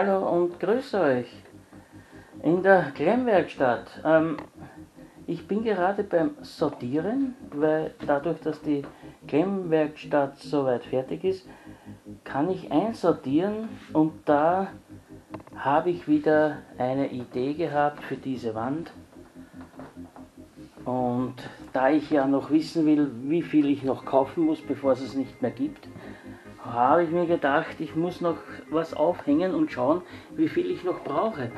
Hallo und grüß euch in der Klemmwerkstatt. Ich bin gerade beim Sortieren, weil dadurch, dass die Klemmwerkstatt soweit fertig ist, kann ich einsortieren und da habe ich wieder eine Idee gehabt für diese Wand. Und da ich ja noch wissen will, wie viel ich noch kaufen muss, bevor es nicht mehr gibt, habe ich mir gedacht, ich muss noch was aufhängen und schauen, wie viel ich noch brauche.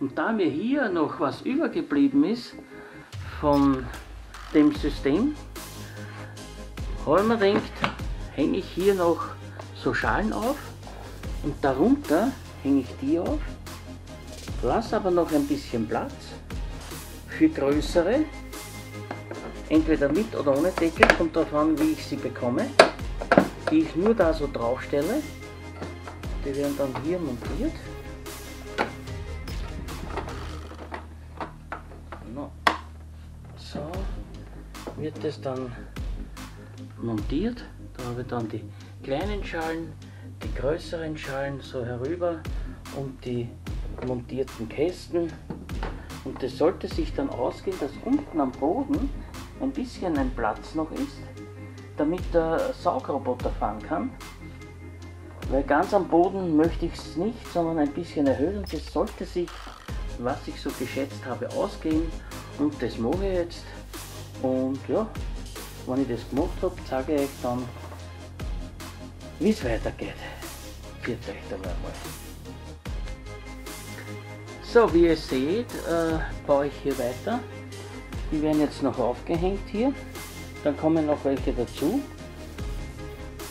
Und da mir hier noch was übergeblieben ist von dem System, habe ich mir gedacht, hänge ich hier noch so Schalen auf und darunter hänge ich die auf, lasse aber noch ein bisschen Platz für größere, entweder mit oder ohne Deckel, kommt darauf an, wie ich sie bekomme, die ich nur da so drauf stelle. Die werden dann hier montiert. So wird das dann montiert. Da habe ich dann die kleinen Schalen, die größeren Schalen so herüber und die montierten Kästen. Und das sollte sich dann ausgehen, dass unten am Boden ein bisschen ein Platz noch ist, damit der Saugroboter fahren kann, weil ganz am Boden möchte ich es nicht, sondern ein bisschen erhöhen. Und das sollte sich, was ich so geschätzt habe, ausgehen, und das mache ich jetzt. Und ja, wenn ich das gemacht habe, zeige ich euch dann, wie es weitergeht. Viert euch dabei mal. So, wie ihr seht, baue ich hier weiter. Die werden jetzt noch aufgehängt hier. Dann kommen noch welche dazu,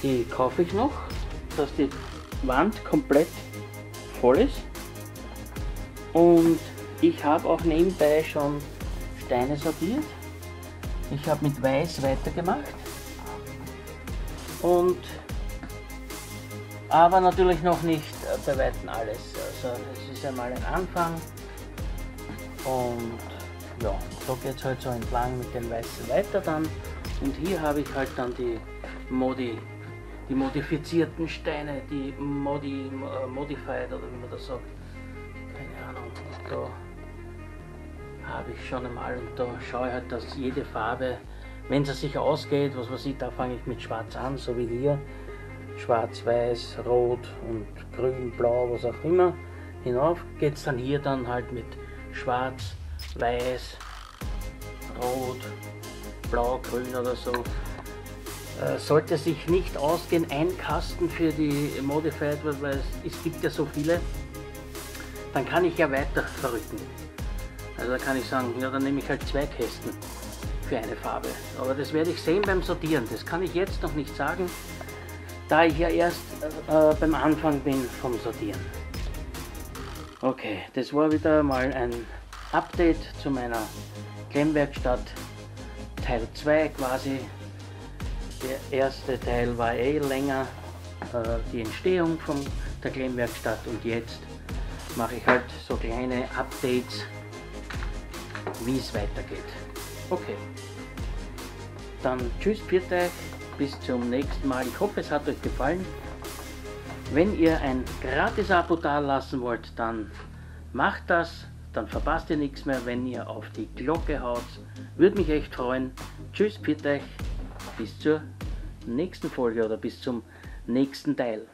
die kaufe ich noch, dass die Wand komplett voll ist. Und ich habe auch nebenbei schon Steine sortiert. Ich habe mit Weiß weitergemacht. Und aber natürlich noch nicht bei Weitem alles. Also es ist einmal ein Anfang. Und ja, so geht es halt so entlang mit den Weißen weiter dann. Und hier habe ich halt dann die modifizierten Steine, die Modified oder wie man das sagt. Keine Ahnung. Da habe ich schon einmal, und da schaue ich halt, dass jede Farbe, wenn sie sich ausgeht, was man sieht, da fange ich mit Schwarz an, so wie hier. Schwarz, Weiß, Rot und Grün, Blau, was auch immer. Hinauf geht es dann hier dann halt mit Schwarz, Weiß, Rot, Blau, Grün oder so. Sollte sich nicht ausgehen, ein Kasten für die Modified, weil es gibt ja so viele, dann kann ich ja weiter verrücken. Also da kann ich sagen, ja, dann nehme ich halt zwei Kästen für eine Farbe. Aber das werde ich sehen beim Sortieren, das kann ich jetzt noch nicht sagen, da ich ja erst beim Anfang bin vom Sortieren. Okay, das war wieder mal ein Update zu meiner Klemmwerkstatt. Teil 2 quasi. Der erste Teil war länger, die Entstehung von der Klemmwerkstatt, und jetzt mache ich halt so kleine Updates, wie es weitergeht. Okay, dann tschüss, pfiat euch, bis zum nächsten Mal. Ich hoffe, es hat euch gefallen. Wenn ihr ein gratis Abo da lassen wollt, dann macht das. Dann verpasst ihr nichts mehr, wenn ihr auf die Glocke haut. Würde mich echt freuen. Tschüss, pfiat euch. Bis zur nächsten Folge oder bis zum nächsten Teil.